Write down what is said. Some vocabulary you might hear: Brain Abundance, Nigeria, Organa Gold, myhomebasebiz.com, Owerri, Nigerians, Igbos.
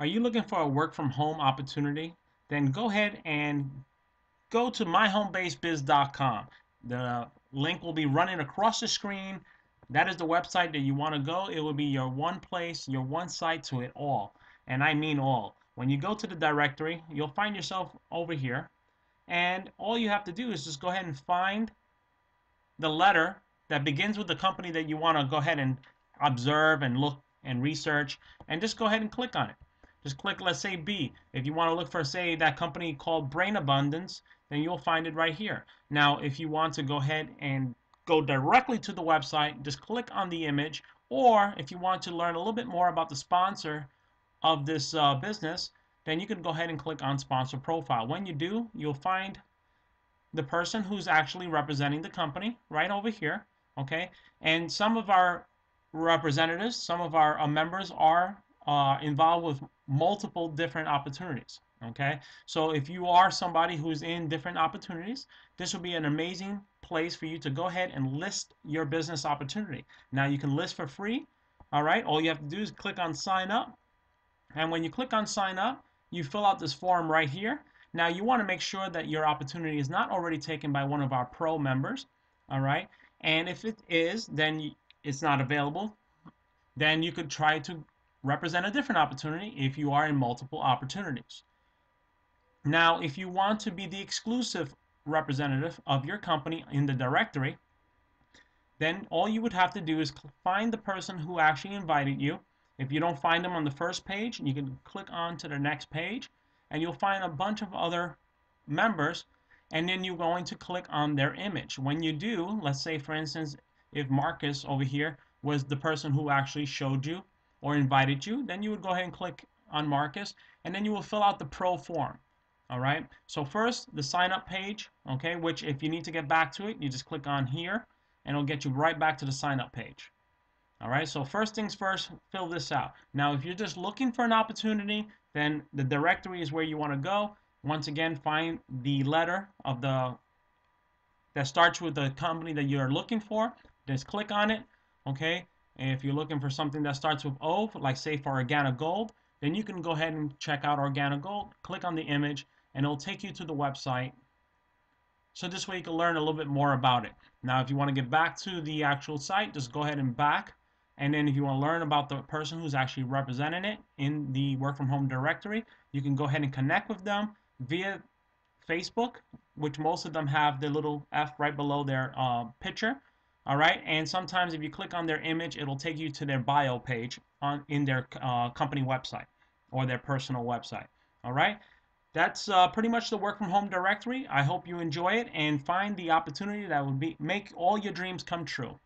Are you looking for a work from home opportunity? Then go ahead and go to myhomebasebiz.com. The link will be running across the screen. That is the website that you want to go. It will be your one place, your one site to it all. And I mean all. When you go to the directory, you'll find yourself over here. And all you have to do is just go ahead and find the letter that begins with the company that you want to go ahead and observe and look and research. And just go ahead and click on it. Just click, let's say, B. If you want to look for, say, that company called Brain Abundance, then you'll find it right here. Now, if you want to go ahead and go directly to the website, just click on the image. Or if you want to learn a little bit more about the sponsor of this business, then you can go ahead and click on Sponsor Profile. When you do, you'll find the person who's actually representing the company right over here. Okay, and some of our representatives, some of our members are involved with multiple different opportunities. Okay, so if you are somebody who's in different opportunities, this will be an amazing place for you to go ahead and list your business opportunity. Now you can list for free. All right, all you have to do is click on sign up, and when you click on sign up, you fill out this form right here. Now you want to make sure that your opportunity is not already taken by one of our pro members. All right, and if it is, then it's not available. Then you could try to represent a different opportunity if you are in multiple opportunities. Now, if you want to be the exclusive representative of your company in the directory, then all you would have to do is find the person who actually invited you. If you don't find them on the first page, you can click on to the next page, and you'll find a bunch of other members, and then you're going to click on their image. When you do, let's say, for instance, if Marcus over here was the person who actually showed you or invited you, then you would go ahead and click on Marcus, and then you will fill out the pro form. All right, so first the sign up page, okay, which if you need to get back to it, you just click on here and it'll get you right back to the sign up page. All right, so first things first, fill this out. Now if you're just looking for an opportunity, then the directory is where you want to go. Once again, find the letter of the that starts with the company that you're looking for, just click on it. Okay, and if you're looking for something that starts with O, like say for Organa Gold, then you can go ahead and check out Organa Gold, click on the image, and it'll take you to the website. So this way you can learn a little bit more about it. Now if you want to get back to the actual site, just go ahead and back. And then if you want to learn about the person who's actually representing it in the work from home directory, you can go ahead and connect with them via Facebook, which most of them have the little F right below their picture. Alright, and sometimes if you click on their image, it'll take you to their bio page in their company website or their personal website. Alright, that's pretty much the work from home directory. I hope you enjoy it and find the opportunity that will make all your dreams come true.